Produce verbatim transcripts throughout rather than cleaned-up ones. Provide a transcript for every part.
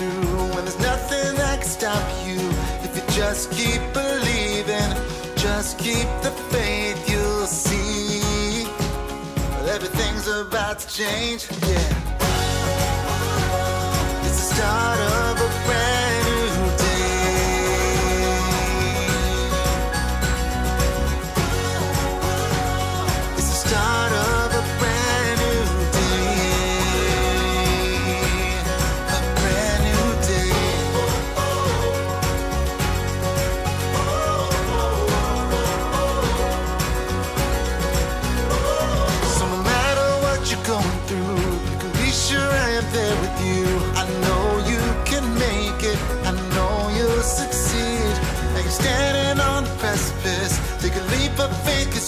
through, and there's nothing that can stop you if you just keep believing, just keep the faith. You'll see everything's about to change. Yeah, it's the start of a brand new day. It's the start of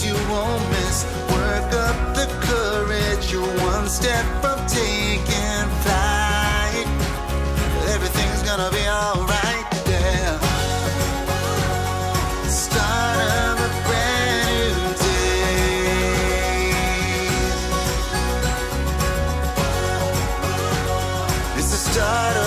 you won't miss. Work up the courage. You're one step from taking flight. Everything's gonna be alright. Yeah. Start of a brand new day. It's the start of.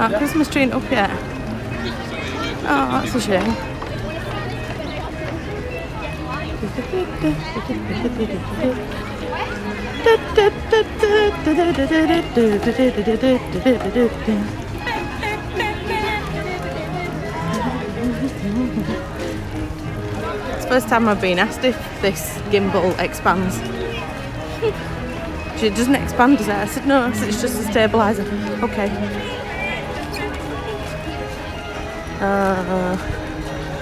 Our Christmas tree ain't up yet. Oh, that's a shame. It's the first time I've been asked if this gimbal expands. It doesn't expand, does it? I said no, it's just a stabiliser. Okay. Uh,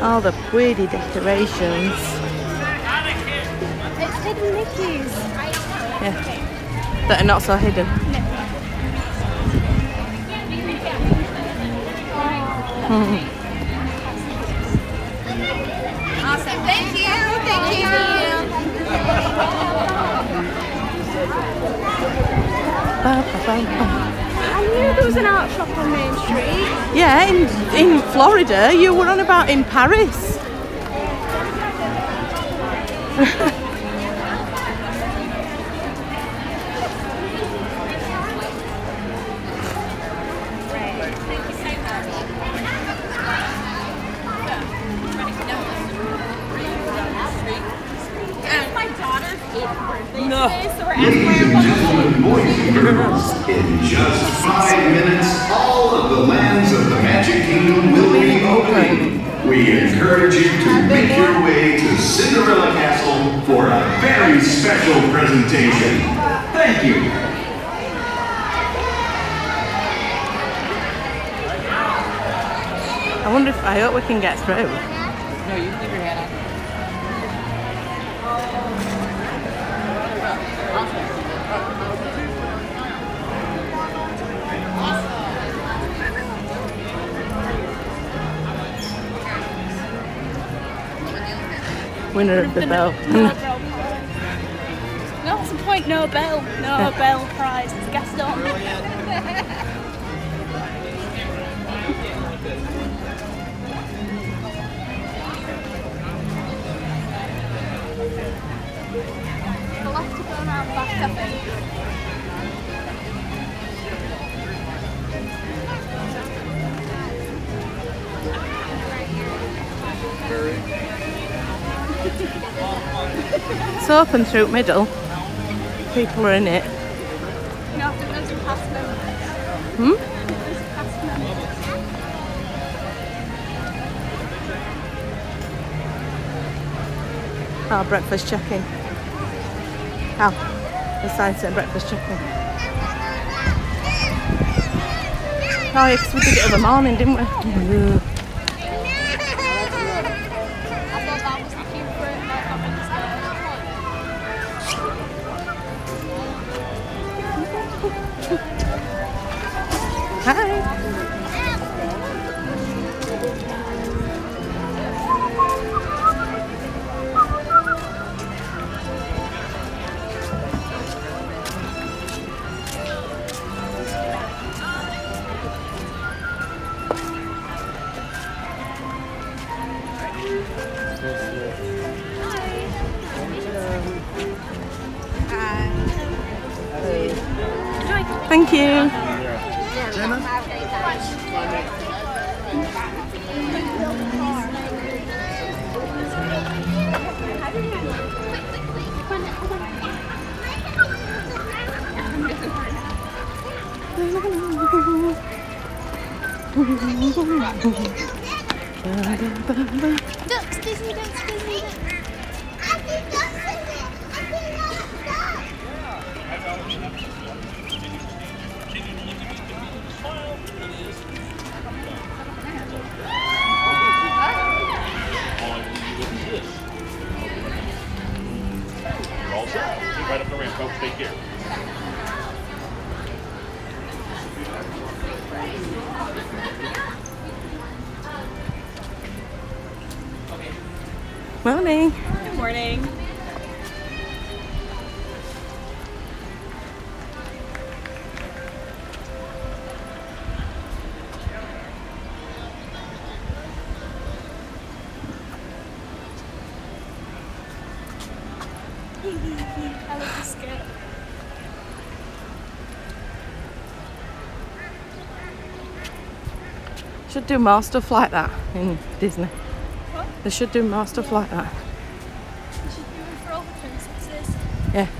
all the pretty decorations. It's hidden Mickeys. Yeah, that are not so hidden. No. Awesome, thank you, thank you. Ba, ba, ba, ba. I knew there was an art shop on Main Street. Yeah, in, in Florida. You were on about in Paris. My daughter's birthday today, so we're at boys and girls. In just five minutes, all of the lands of the Magic Kingdom will be opening. We encourage you to make your way to Cinderella Castle for a very special presentation. Thank you. I wonder if, I hope we can get through. No, you can leave your head on. Winner of the bell. No, what's the point? No bell. No bell prize. It's Gaston. I'll have to go around back up it. Very good. It's open through middle. People are in it. No, there's a past them. Hmm? Our oh, breakfast check-in. Oh, the sign said breakfast check-in. Oh yeah, because we did it over morning, didn't we? No. Thank you. Jenna? Ducks, Disney ducks, Disney ducks. I think ducks in there. I think ducks ducks. Right up the ramp, folks. Take care. Morning. Good morning. Should do more stuff like that in Disney. What? They should do more stuff yeah. like that. They should do it for all the princesses. Yeah. Bye.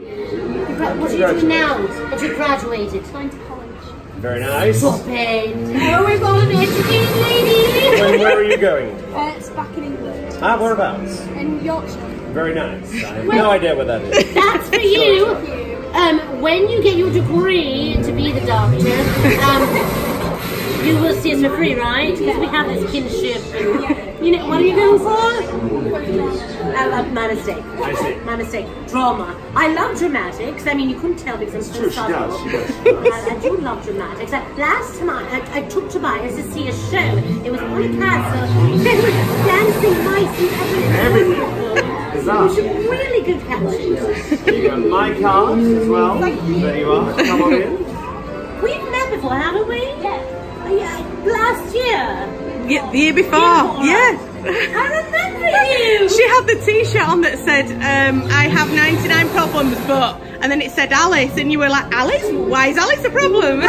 What do you do now that you graduated? Going to college. Very nice. Shopping. No, we're going to educate lady. Where, where are you going? Uh, it's back in England. Ah, whereabouts? In Yorkshire. Very nice. I have well, no idea what that is. That's for you. Um, when you get your degree to be the doctor, um, you will see us for free, right? Because we have this kinship. And, you know, what are you going for? Uh, uh, my mistake. I see. My mistake. Drama. I love dramatics. I mean, you couldn't tell because I'm so subtle. She does. She does. I, I do love dramatics. I, last time I, I took Tobias to see a show. It was on a castle. There was dancing, mice, and everything. Everything. Bizarre. Some really good captions. You got my cards as well. Thank you. There you are. Come on in. We've met before, haven't we? Yeah. yeah. Last year. Yeah, the year before. Yes. Yeah. I remember you. She had the T-shirt on that said, um, "I have ninety-nine problems, but," and then it said Alice, and you were like, "Alice? Why is Alice a problem?"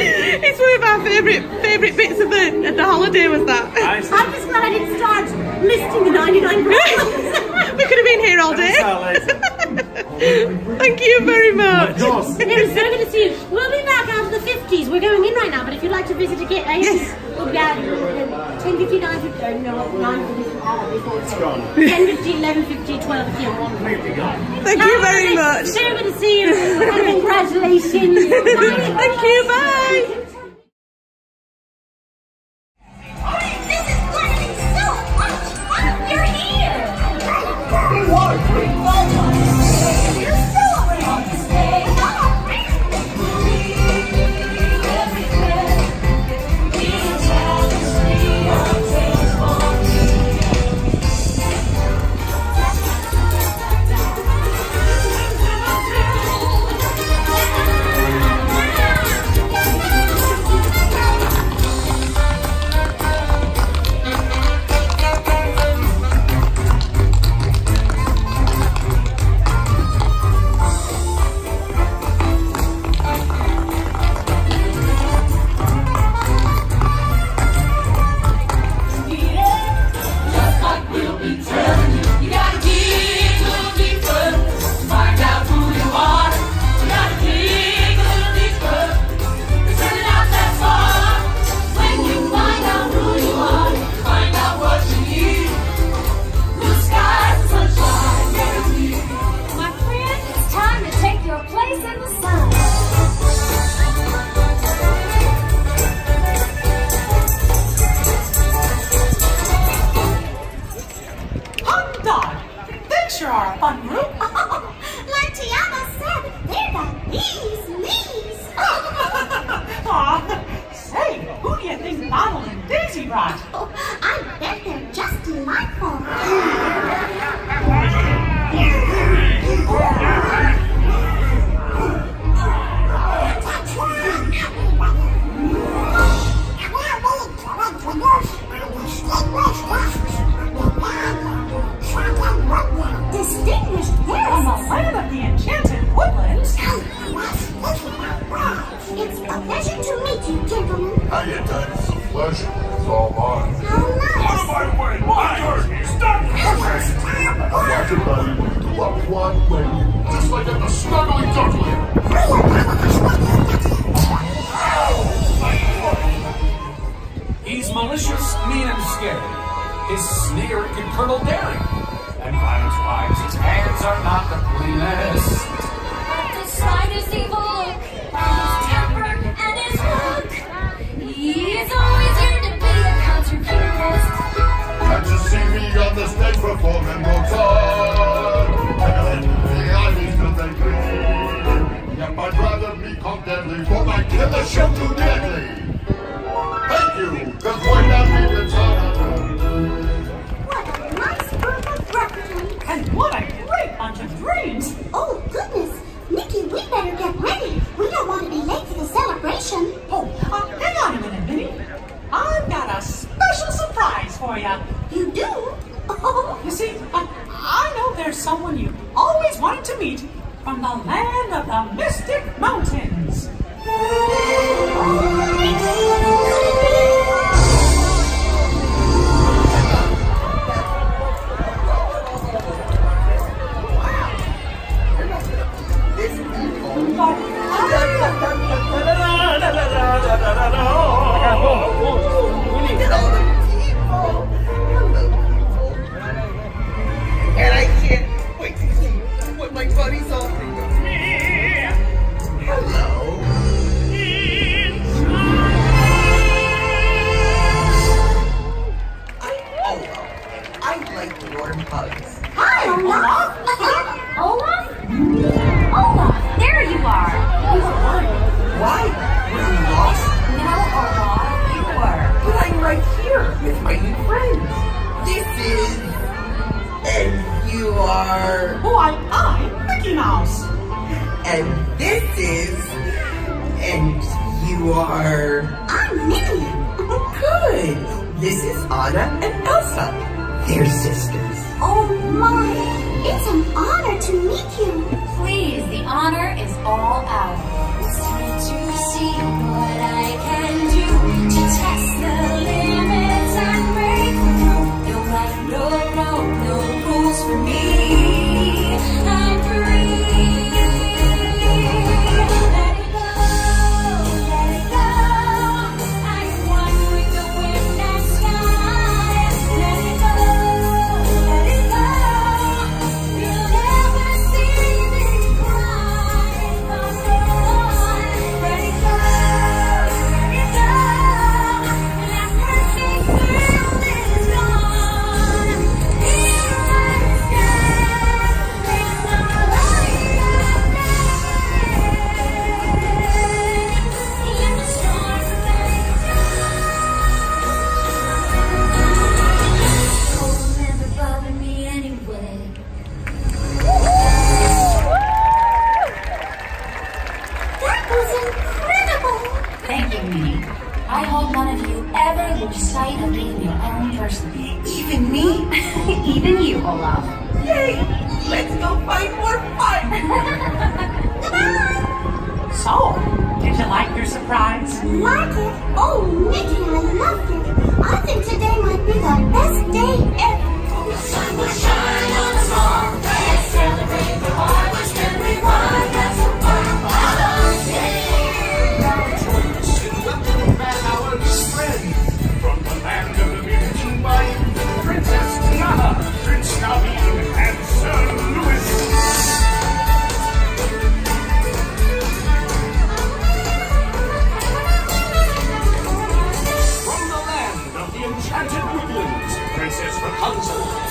It's one of our favourite favourite bits of the of the holiday was that. I'm just glad I didn't start listing the ninety-nine problems. We could have been here all day. Thank you very much. Of course. It's so good to see you. We'll be back out of the fifties. We're going in right now, but if you'd like to visit again, I yes. We'll be out ten fifty, nine fifty, no, nine fifty before it's gone. ten fifty, eleven fifty, twelve fifty, one fifty. Thank you very much. So good to see you. And congratulations. Thank you. Bye. Wow. are... I'm Mickey. Good. This is Anna and Elsa. They're sisters. Oh my, it's an honor to meet you. Please, the honor is all ours. It's time to see what I can do to test the limits and break the code. No life, no road, no rules for me. I'm free.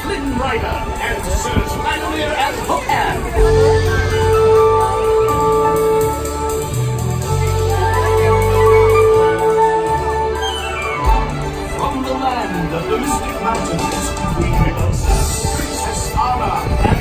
Flynn Ryder and Sir Manuel and Hooker. From the land of the mystic mountains, we bring us Princess Anna and